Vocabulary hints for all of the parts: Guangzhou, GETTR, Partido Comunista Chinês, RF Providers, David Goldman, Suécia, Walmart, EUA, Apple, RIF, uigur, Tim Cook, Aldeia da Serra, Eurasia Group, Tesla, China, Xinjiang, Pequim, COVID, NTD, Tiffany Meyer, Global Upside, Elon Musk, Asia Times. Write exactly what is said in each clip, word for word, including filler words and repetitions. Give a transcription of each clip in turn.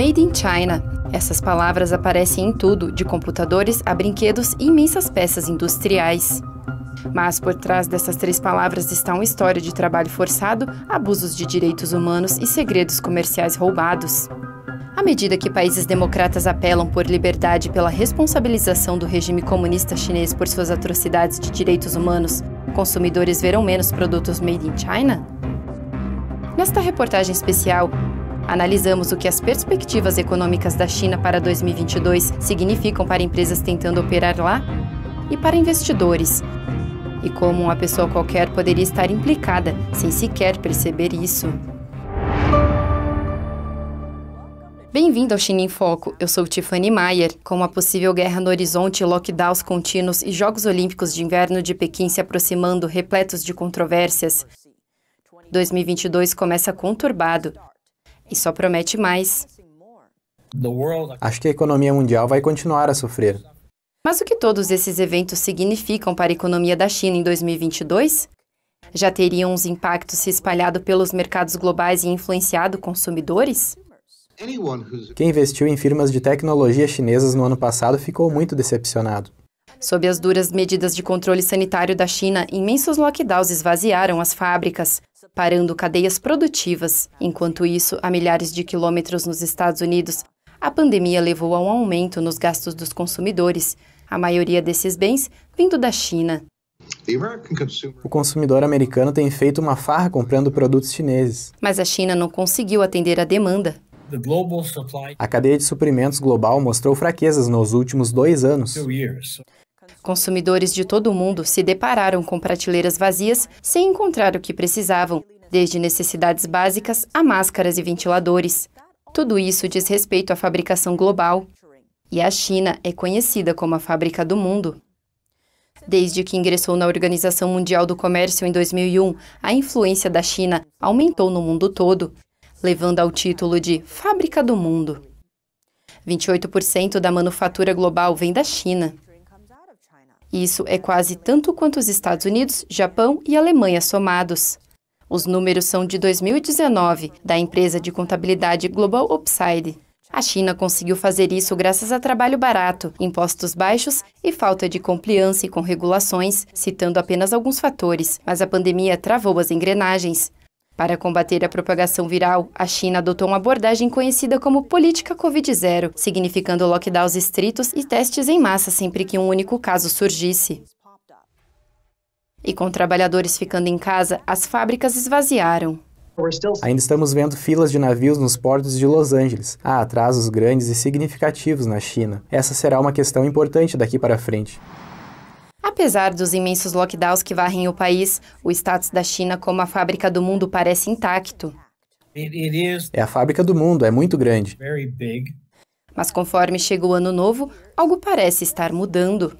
Made in China. Essas palavras aparecem em tudo, de computadores a brinquedos e imensas peças industriais. Mas por trás dessas três palavras está uma história de trabalho forçado, abusos de direitos humanos e segredos comerciais roubados. À medida que países democratas apelam por liberdade e pela responsabilização do regime comunista chinês por suas atrocidades de direitos humanos, consumidores verão menos produtos made in China? Nesta reportagem especial, analisamos o que as perspectivas econômicas da China para dois mil e vinte e dois significam para empresas tentando operar lá e para investidores, e como uma pessoa qualquer poderia estar implicada sem sequer perceber isso. Bem-vindo ao China em Foco, eu sou Tiffany Meyer. Com a possível guerra no horizonte, lockdowns contínuos e Jogos Olímpicos de Inverno de Pequim se aproximando, repletos de controvérsias, dois mil e vinte e dois começa conturbado e só promete mais. Acho que a economia mundial vai continuar a sofrer. Mas o que todos esses eventos significam para a economia da China em dois mil e vinte e dois? Já teriam os impactos se espalhado pelos mercados globais e influenciado consumidores? Quem investiu em firmas de tecnologia chinesas no ano passado ficou muito decepcionado. Sob as duras medidas de controle sanitário da China, imensos lockdowns esvaziaram as fábricas, parando cadeias produtivas. Enquanto isso, a milhares de quilômetros nos Estados Unidos, a pandemia levou a um aumento nos gastos dos consumidores, a maioria desses bens vindo da China. O consumidor americano tem feito uma farra comprando produtos chineses. Mas a China não conseguiu atender à demanda. A cadeia de suprimentos global mostrou fraquezas nos últimos dois anos. Consumidores de todo o mundo se depararam com prateleiras vazias sem encontrar o que precisavam, desde necessidades básicas a máscaras e ventiladores. Tudo isso diz respeito à fabricação global. E a China é conhecida como a fábrica do mundo. Desde que ingressou na Organização Mundial do Comércio em dois mil e um, a influência da China aumentou no mundo todo, levando ao título de Fábrica do Mundo. vinte e oito por cento da manufatura global vem da China. Isso é quase tanto quanto os Estados Unidos, Japão e Alemanha somados. Os números são de dois mil e dezenove, da empresa de contabilidade Global Upside. A China conseguiu fazer isso graças a trabalho barato, impostos baixos e falta de compliance com regulações, citando apenas alguns fatores, mas a pandemia travou as engrenagens. Para combater a propagação viral, a China adotou uma abordagem conhecida como política covid zero, significando lockdowns estritos e testes em massa sempre que um único caso surgisse. E com trabalhadores ficando em casa, as fábricas esvaziaram. Ainda estamos vendo filas de navios nos portos de Los Angeles. Há atrasos grandes e significativos na China. Essa será uma questão importante daqui para frente. Apesar dos imensos lockdowns que varrem o país, o status da China como a fábrica do mundo parece intacto. É a fábrica do mundo, é muito grande. Mas conforme chega o ano novo, algo parece estar mudando.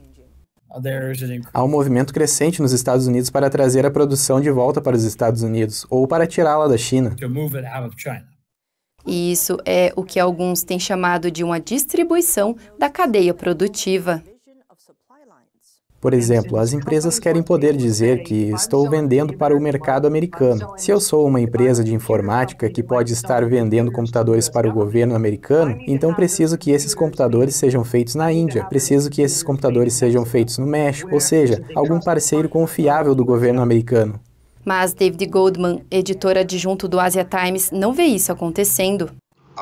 Há um movimento crescente nos Estados Unidos para trazer a produção de volta para os Estados Unidos, ou para tirá-la da China. E isso é o que alguns têm chamado de uma distribuição da cadeia produtiva. Por exemplo, as empresas querem poder dizer que estou vendendo para o mercado americano. Se eu sou uma empresa de informática que pode estar vendendo computadores para o governo americano, então preciso que esses computadores sejam feitos na Índia, preciso que esses computadores sejam feitos no México, ou seja, algum parceiro confiável do governo americano. Mas David Goldman, editor adjunto do Asia Times, não vê isso acontecendo.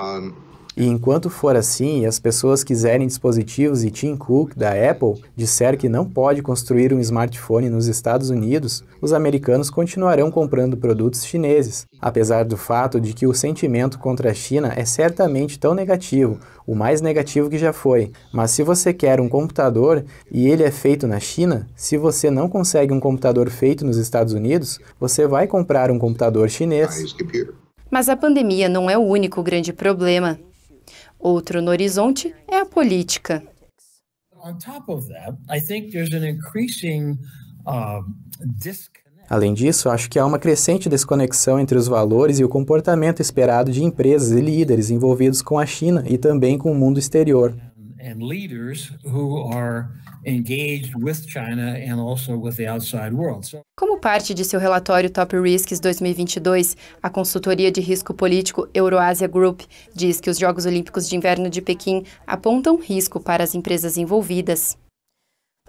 Um... E enquanto for assim e as pessoas quiserem dispositivos e Tim Cook, da Apple, disser que não pode construir um smartphone nos Estados Unidos, os americanos continuarão comprando produtos chineses, apesar do fato de que o sentimento contra a China é certamente tão negativo, o mais negativo que já foi. Mas se você quer um computador e ele é feito na China, se você não consegue um computador feito nos Estados Unidos, você vai comprar um computador chinês. Mas a pandemia não é o único grande problema. Outro no horizonte é a política. Além disso, acho que há uma crescente desconexão entre os valores e o comportamento esperado de empresas e líderes envolvidos com a China e também com o mundo exterior. and leaders who are engaged with China and also with the outside world. So... Como parte de seu relatório Top Risks dois mil e vinte e dois, a consultoria de risco político Eurasia Group diz que os Jogos Olímpicos de Inverno de Pequim apontam risco para as empresas envolvidas.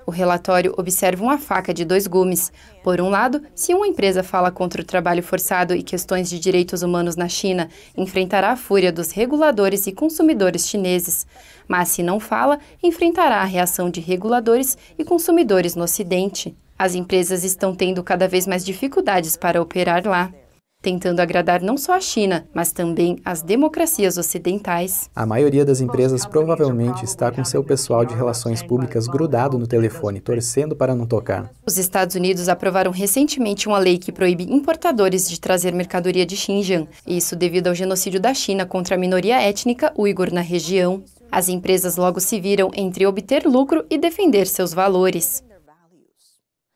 O relatório observa uma faca de dois gumes. Por um lado, se uma empresa fala contra o trabalho forçado e questões de direitos humanos na China, enfrentará a fúria dos reguladores e consumidores chineses. Mas se não fala, enfrentará a reação de reguladores e consumidores no Ocidente. As empresas estão tendo cada vez mais dificuldades para operar lá, tentando agradar não só a China, mas também as democracias ocidentais. A maioria das empresas provavelmente está com seu pessoal de relações públicas grudado no telefone, torcendo para não tocar. Os Estados Unidos aprovaram recentemente uma lei que proíbe importadores de trazer mercadoria de Xinjiang, isso devido ao genocídio da China contra a minoria étnica uigur na região. As empresas logo se viram entre obter lucro e defender seus valores.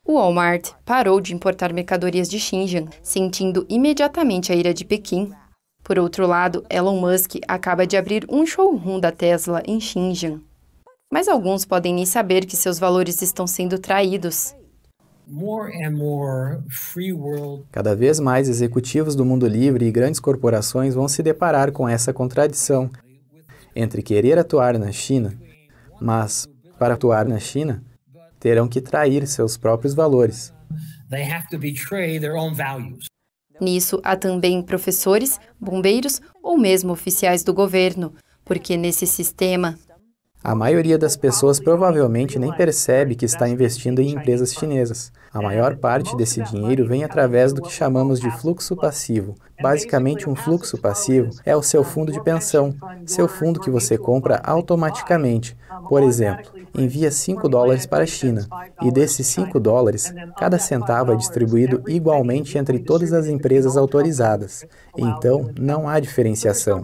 O Walmart parou de importar mercadorias de Xinjiang, sentindo imediatamente a ira de Pequim. Por outro lado, Elon Musk acaba de abrir um showroom da Tesla em Xinjiang. Mas alguns podem nem saber que seus valores estão sendo traídos. Cada vez mais executivos do mundo livre e grandes corporações vão se deparar com essa contradição entre querer atuar na China, mas, para atuar na China, terão que trair seus próprios valores. Nisso, há também professores, bombeiros ou mesmo oficiais do governo, porque nesse sistema... A maioria das pessoas provavelmente nem percebe que está investindo em empresas chinesas. A maior parte desse dinheiro vem através do que chamamos de fluxo passivo. Basicamente, um fluxo passivo é o seu fundo de pensão, seu fundo que você compra automaticamente. Por exemplo, envia cinco dólares para a China, e desses cinco dólares, cada centavo é distribuído igualmente entre todas as empresas autorizadas. Então, não há diferenciação.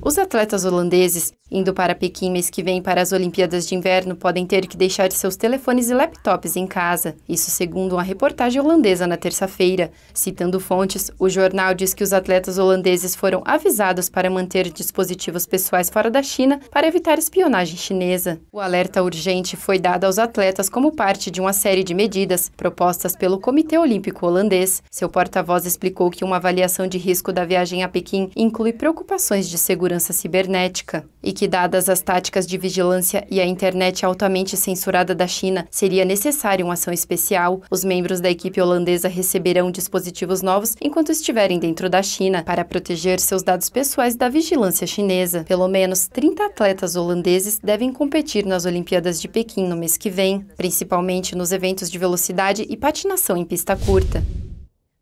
Os atletas holandeses, indo para Pequim mês que vem para as Olimpíadas de Inverno, podem ter que deixar seus telefones e laptops em casa. Isso segundo uma reportagem holandesa na terça-feira. Citando fontes, o jornal diz que os atletas holandeses foram avisados para manter dispositivos pessoais fora da China para evitar espionagem chinesa. O alerta urgente foi dado aos atletas como parte de uma série de medidas propostas pelo Comitê Olímpico Holandês. Seu porta-voz explicou que uma avaliação de risco da viagem a Pequim inclui preocupações de segurança segurança cibernética e que, dadas as táticas de vigilância e a internet altamente censurada da China, seria necessária uma ação especial. Os membros da equipe holandesa receberão dispositivos novos enquanto estiverem dentro da China para proteger seus dados pessoais da vigilância chinesa. Pelo menos trinta atletas holandeses devem competir nas Olimpíadas de Pequim no mês que vem, principalmente nos eventos de velocidade e patinação em pista curta.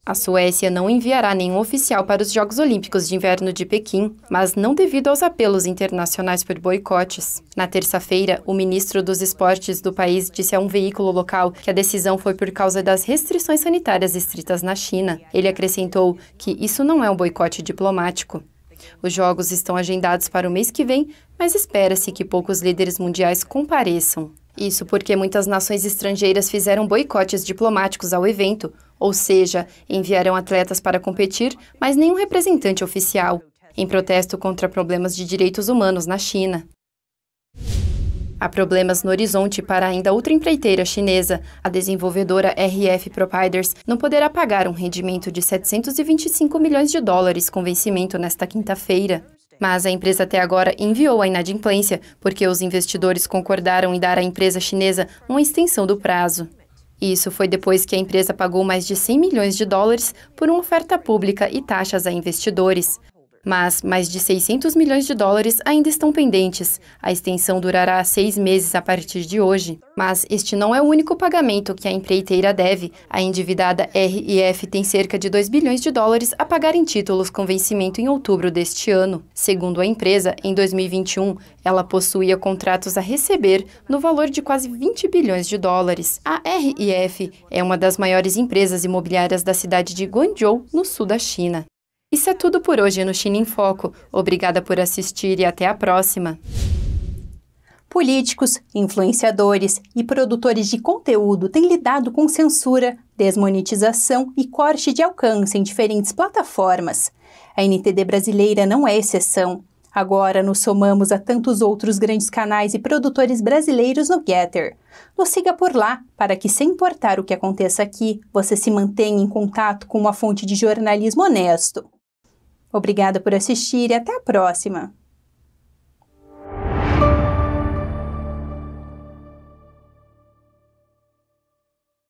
A Suécia não enviará nenhum oficial para os Jogos Olímpicos de Inverno de Pequim, mas não devido aos apelos internacionais por boicotes. Na terça-feira, o ministro dos Esportes do país disse a um veículo local que a decisão foi por causa das restrições sanitárias estritas na China. Ele acrescentou que isso não é um boicote diplomático. Os Jogos estão agendados para o mês que vem, mas espera-se que poucos líderes mundiais compareçam. Isso porque muitas nações estrangeiras fizeram boicotes diplomáticos ao evento, ou seja, enviaram atletas para competir, mas nenhum representante oficial, em protesto contra problemas de direitos humanos na China. Há problemas no horizonte para ainda outra empreiteira chinesa. A desenvolvedora R F Providers não poderá pagar um rendimento de setecentos e vinte e cinco milhões de dólares com vencimento nesta quinta-feira. Mas a empresa até agora enviou a inadimplência, porque os investidores concordaram em dar à empresa chinesa uma extensão do prazo. Isso foi depois que a empresa pagou mais de cem milhões de dólares por uma oferta pública e taxas a investidores. Mas mais de seiscentos milhões de dólares ainda estão pendentes. A extensão durará seis meses a partir de hoje. Mas este não é o único pagamento que a empreiteira deve. A endividada R I F tem cerca de dois bilhões de dólares a pagar em títulos com vencimento em outubro deste ano. Segundo a empresa, em dois mil e vinte e um, ela possuía contratos a receber no valor de quase vinte bilhões de dólares. A R I F é uma das maiores empresas imobiliárias da cidade de Guangzhou, no sul da China. Isso é tudo por hoje no China em Foco. Obrigada por assistir e até a próxima. Políticos, influenciadores e produtores de conteúdo têm lidado com censura, desmonetização e corte de alcance em diferentes plataformas. A N T D brasileira não é exceção. Agora nos somamos a tantos outros grandes canais e produtores brasileiros no GETTR. Nos siga por lá, para que, sem importar o que aconteça aqui, você se mantenha em contato com uma fonte de jornalismo honesto. Obrigada por assistir e até a próxima!